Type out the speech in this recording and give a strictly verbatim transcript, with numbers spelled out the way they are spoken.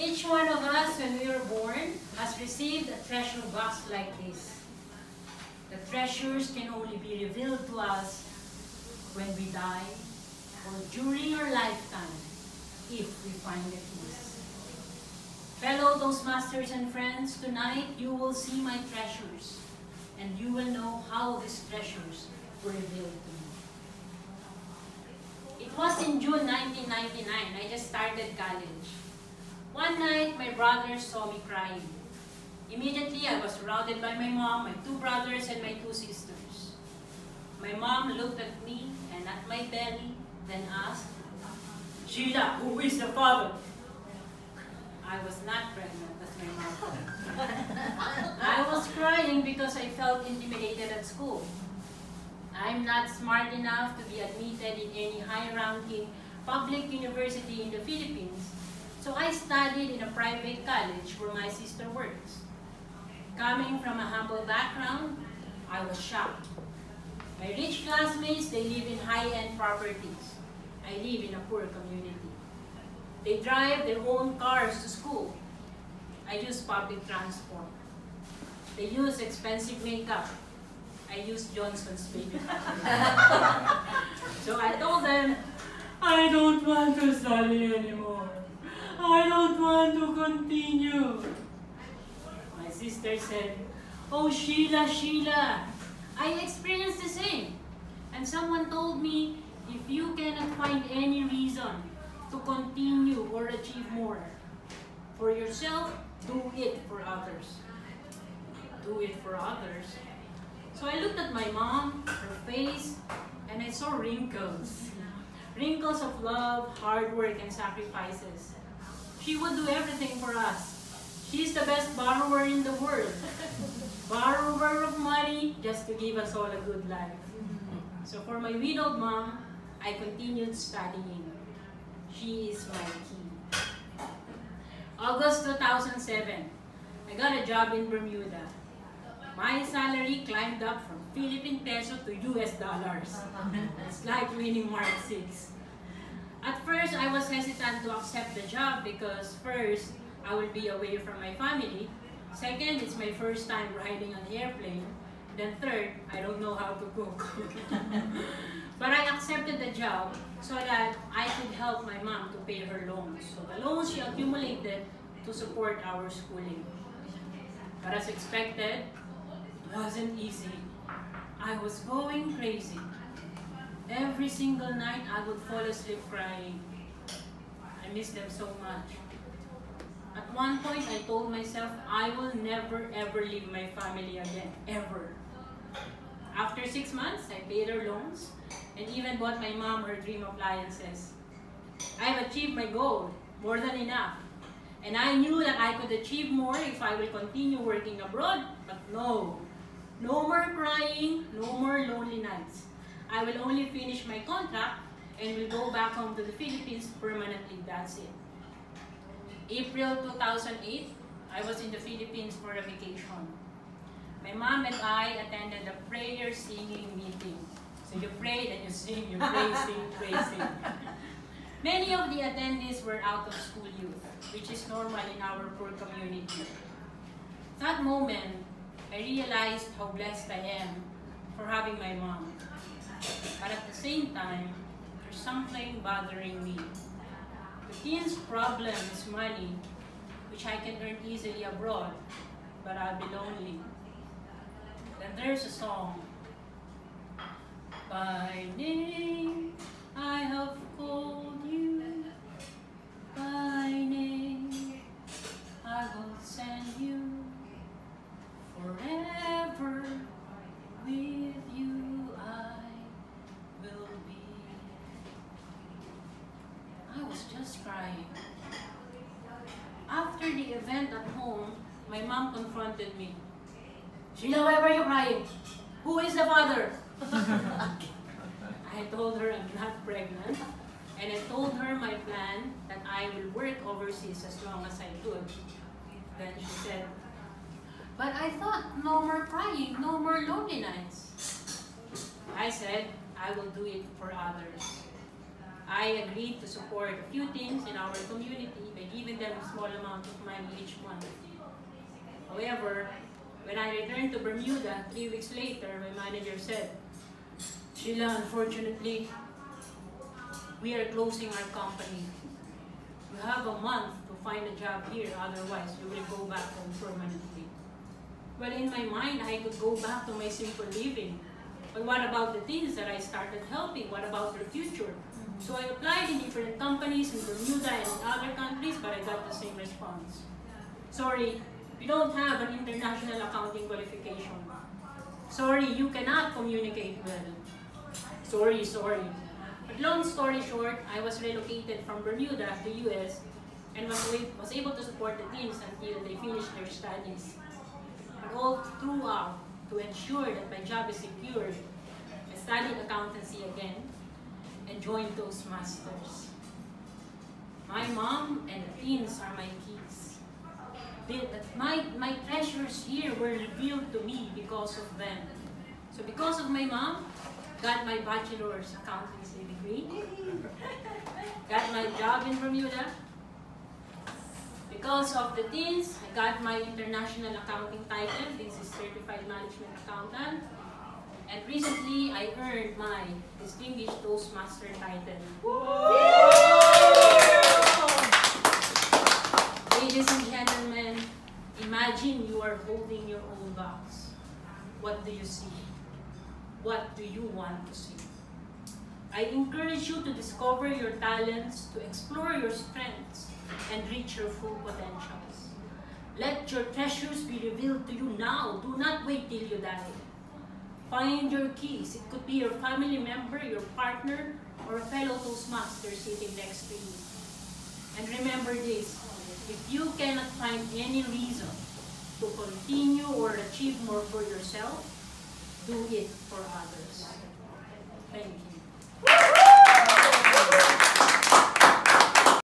Each one of us, when we were born, has received a treasure box like this. The treasures can only be revealed to us when we die or during our lifetime, if we find the keys. Fellow Toastmasters and friends, tonight you will see my treasures, and you will know how these treasures were revealed to me. It was in June nineteen ninety-nine, I just started college. One night, my brother saw me crying. Immediately, I was surrounded by my mom, my two brothers, and my two sisters. My mom looked at me and at my belly, then asked, "Sheila, who is the father?" I was not pregnant, as my mom thought. I was crying because I felt intimidated at school. I'm not smart enough to be admitted in any high-ranking public university in the Philippines, so I studied in a private college where my sister works. Coming from a humble background, I was shocked. My rich classmates, they live in high-end properties. I live in a poor community. They drive their own cars to school. I use public transport. They use expensive makeup. I use Johnson's makeup. So I told them, I don't want to study anymore. I don't want to continue. My sister said, "Oh, Sheila, Sheila, I experienced the same. And someone told me, if you cannot find any reason to continue or achieve more for yourself, do it for others. Do it for others. So I looked at my mom, her face, and I saw wrinkles. Wrinkles of love, hard work, and sacrifices. She would do everything for us. She's the best borrower in the world. Borrower of money just to give us all a good life. So for my widowed mom, I continued studying. She is my key." August two thousand seven, I got a job in Bermuda. My salary climbed up from Philippine peso to U S dollars. It's like winning Mark the sixth. At first, I was hesitant to accept the job because first, I would be away from my family. Second, it's my first time riding an airplane. Then third, I don't know how to cook. But I accepted the job so that I could help my mom to pay her loans. So the loans she accumulated to support our schooling. But as expected, it wasn't easy. I was going crazy. Every single night I would fall asleep crying. I missed them so much. At one point I told myself, I will never ever leave my family again, ever. After six months, I paid her loans and even bought my mom her dream appliances. I've achieved my goal, more than enough. And I knew that I could achieve more if I will continue working abroad, but no. No more crying, no more lonely nights. I will only finish my contract and will go back home to the Philippines permanently, that's it. April two thousand eight, I was in the Philippines for a vacation. My mom and I attended a prayer singing meeting. So you pray, then you sing, you pray, sing, pray, sing. Many of the attendees were out of school youth, which is normal in our poor community. That moment, I realized how blessed I am for having my mom. But at the same time, there's something bothering me. The teen's problem is money, which I can earn easily abroad, but I'll be lonely. Then there's a song. By name I have called you, by name I will send you, forever with you I will be. I was just crying. After the event at home, my mom confronted me. "Sheila, why were you crying? Who is the father?" I told her I'm not pregnant, and I told her my plan that I will work overseas as long as I could. Then she said, "But I thought no more crying, no more lonely nights." I said, "I will do it for others." I agreed to support a few things in our community by giving even them a small amount of money each month. However, when I returned to Bermuda three weeks later, my manager said, "Sheila, unfortunately, we are closing our company. You have a month to find a job here, otherwise you will go back home permanently." Well, in my mind, I could go back to my simple living. But what about the things that I started helping? What about their future? Mm-hmm. So I applied in different companies in Bermuda and in other countries, but I got the same response. Sorry, you don't have an international accounting qualification. Sorry, you cannot communicate well. Sorry, sorry. But long story short, I was relocated from Bermuda to U S and was, was able to support the teams until they finished their studies. But all throughout, to ensure that my job is secured, I studied accountancy again and joined Toastmasters. My mom and the teens are my kids. They, my, my treasures here were revealed to me because of them. So because of my mom, got my bachelor's accountancy degree, got my job in Bermuda. Because of the teens, I got my international accounting title. This is Certified Management Accountant. And recently, I earned my Distinguished Toastmaster title. Woo! Ladies and gentlemen, imagine you are holding your own box. What do you see? What do you want to see? I encourage you to discover your talents, to explore your strengths, and reach your full potentials. Let your treasures be revealed to you now. Do not wait till you die. Find your keys. It could be your family member, your partner, or a fellow Toastmaster sitting next to you. And remember this, if you cannot find any reason to continue or achieve more for yourself, do it for others. Thank you.